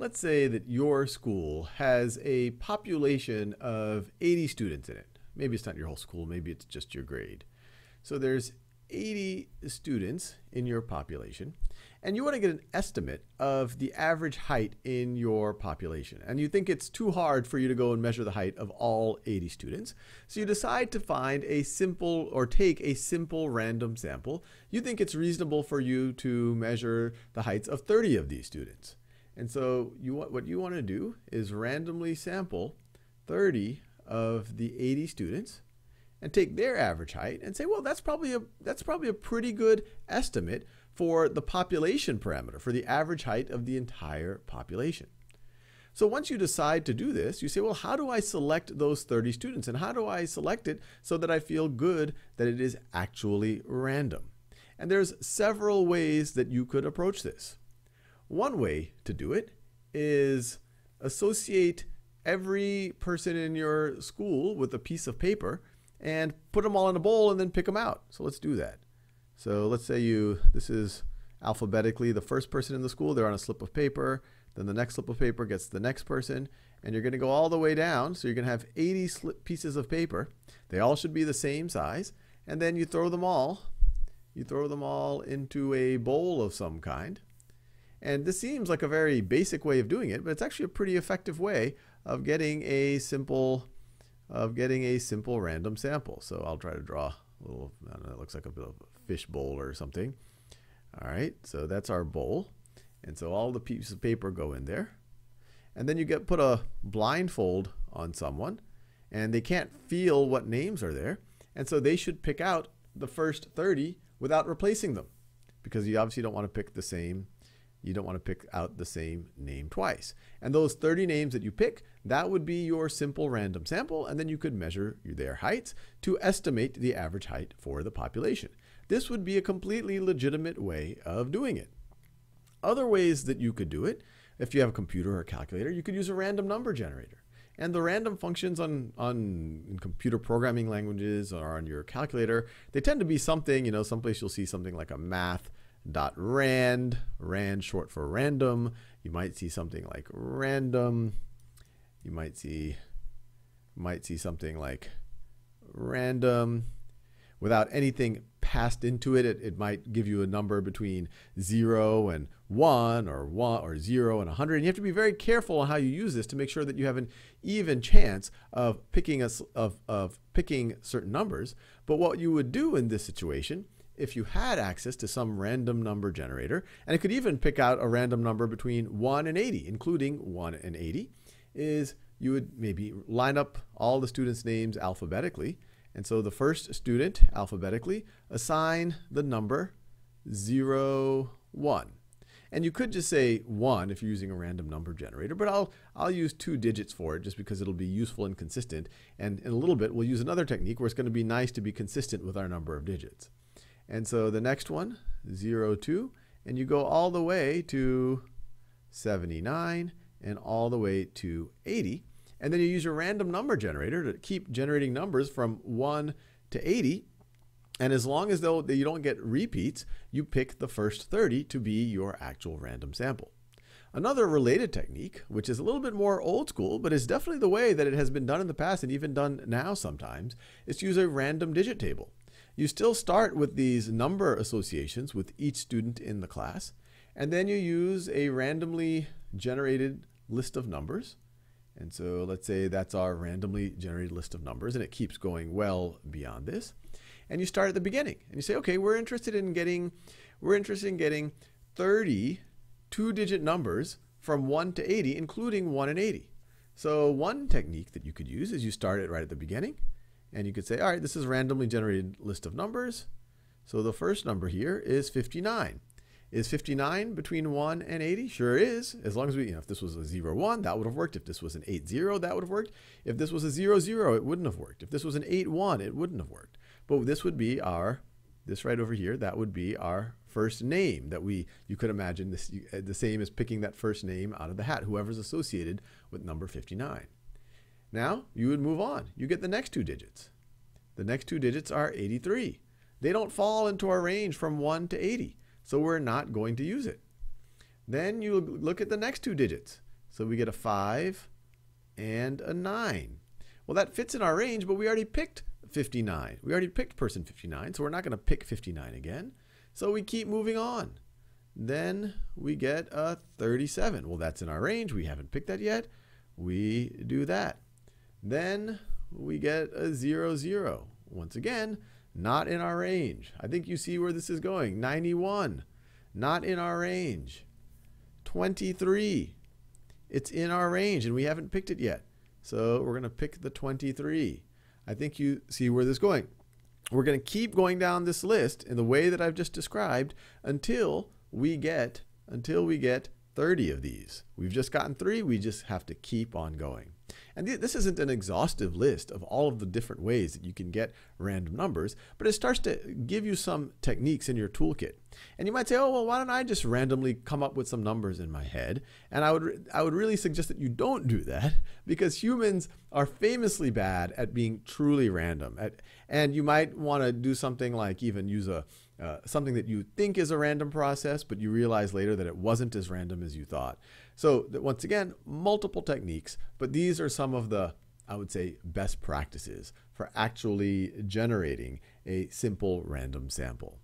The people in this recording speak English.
Let's say that your school has a population of 80 students in it. Maybe it's not your whole school, maybe it's just your grade. So there's 80 students in your population, and you want to get an estimate of the average height in your population. And you think it's too hard for you to go and measure the height of all 80 students. So you decide to find a simple, or take a simple random sample. You think it's reasonable for you to measure the heights of 30 of these students. And so what you want to do is randomly sample 30 of the 80 students and take their average height and say, well, that's probably a pretty good estimate for the population parameter, for the average height of the entire population. So once you decide to do this, you say, well, how do I select those 30 students, and how do I select it so that I feel good that it is actually random? And there's several ways that you could approach this. One way to do it is associate every person in your school with a piece of paper and put them all in a bowl and then pick them out. So let's do that. So let's say this is alphabetically the first person in the school. They're on a slip of paper. Then the next slip of paper gets the next person. And you're going to go all the way down. So you're going to have 80 pieces of paper. They all should be the same size. And then you throw them all into a bowl of some kind. And this seems like a very basic way of doing it, but it's actually a pretty effective way of getting a simple random sample. So I'll try to draw a little, I don't know, it looks like a bit of a fish bowl or something. All right, so that's our bowl. And so all the pieces of paper go in there. And then you put a blindfold on someone, and they can't feel what names are there. And so they should pick out the first 30 without replacing them, because you obviously don't want to pick the same. You don't want to pick out the same name twice. And those 30 names that you pick, that would be your simple random sample, and then you could measure their heights to estimate the average height for the population. This would be a completely legitimate way of doing it. Other ways that you could do it, if you have a computer or a calculator, you could use a random number generator. And the random functions in computer programming languages or on your calculator, they tend to be something, you know, someplace you'll see something like a math.rand, rand short for random. You might see something like random. You might see something like random. Without anything passed into it, it might give you a number between 0 and 1 or 0 and 100. And you have to be very careful on how you use this to make sure that you have an even chance of picking certain numbers. But what you would do in this situation, if you had access to some random number generator, and it could even pick out a random number between 1 and 80, including 1 and 80, is you would maybe line up all the students' names alphabetically. And so the first student, alphabetically, assign the number 0, 1. And you could just say 1 if you're using a random number generator, but I'll use 2 digits for it just because it'll be useful and consistent. And in a little bit, we'll use another technique where it's going to be nice to be consistent with our number of digits. And so the next one, 02, and you go all the way to 79 and all the way to 80. And then you use your random number generator to keep generating numbers from 1 to 80. And as long as though you don't get repeats, you pick the first 30 to be your actual random sample. Another related technique, which is a little bit more old school, but is definitely the way that it has been done in the past and even done now sometimes, is to use a random digit table. You still start with these number associations with each student in the class, and then you use a randomly generated list of numbers. And so let's say that's our randomly generated list of numbers, and it keeps going well beyond this. And you start at the beginning, and you say, okay, we're interested in getting 30 two-digit numbers from 1 to 80, including 1 and 80. So one technique that you could use is you start it right at the beginning. And you could say, all right, this is a randomly generated list of numbers. So the first number here is 59. Is 59 between 1 and 80? Sure is. As long as if this was a 0, 1, that would have worked. If this was an 8, 0, that would have worked. If this was a 0, 0, it wouldn't have worked. If this was an 8, 1, it wouldn't have worked. But this would be this right over here, that would be our first name that you could imagine this, the same as picking that first name out of the hat, whoever's associated with number 59. Now, you would move on. You get the next two digits. The next two digits are 83. They don't fall into our range from 1 to 80, so we're not going to use it. Then you look at the next two digits. So we get a 5 and a 9. Well, that fits in our range, but we already picked 59. We already picked person 59, so we're not going to pick 59 again. So we keep moving on. Then we get a 37. Well, that's in our range. We haven't picked that yet. We do that. Then we get a 00. Once again, not in our range. I think you see where this is going. 91. Not in our range. 23. It's in our range, and we haven't picked it yet. So we're going to pick the 23. I think you see where this is going. We're going to keep going down this list in the way that I've just described until we get 30 of these. We've just gotten 3. We just have to keep on going. And this isn't an exhaustive list of all of the different ways that you can get random numbers, but it starts to give you some techniques in your toolkit. And you might say, oh, well, why don't I just randomly come up with some numbers in my head? And I would really suggest that you don't do that, because humans are famously bad at being truly random. And you might want to do something like even use a something that you think is a random process, but you realize later that it wasn't as random as you thought. So once again, multiple techniques, but these are some of the, I would say, best practices for actually generating a simple random sample.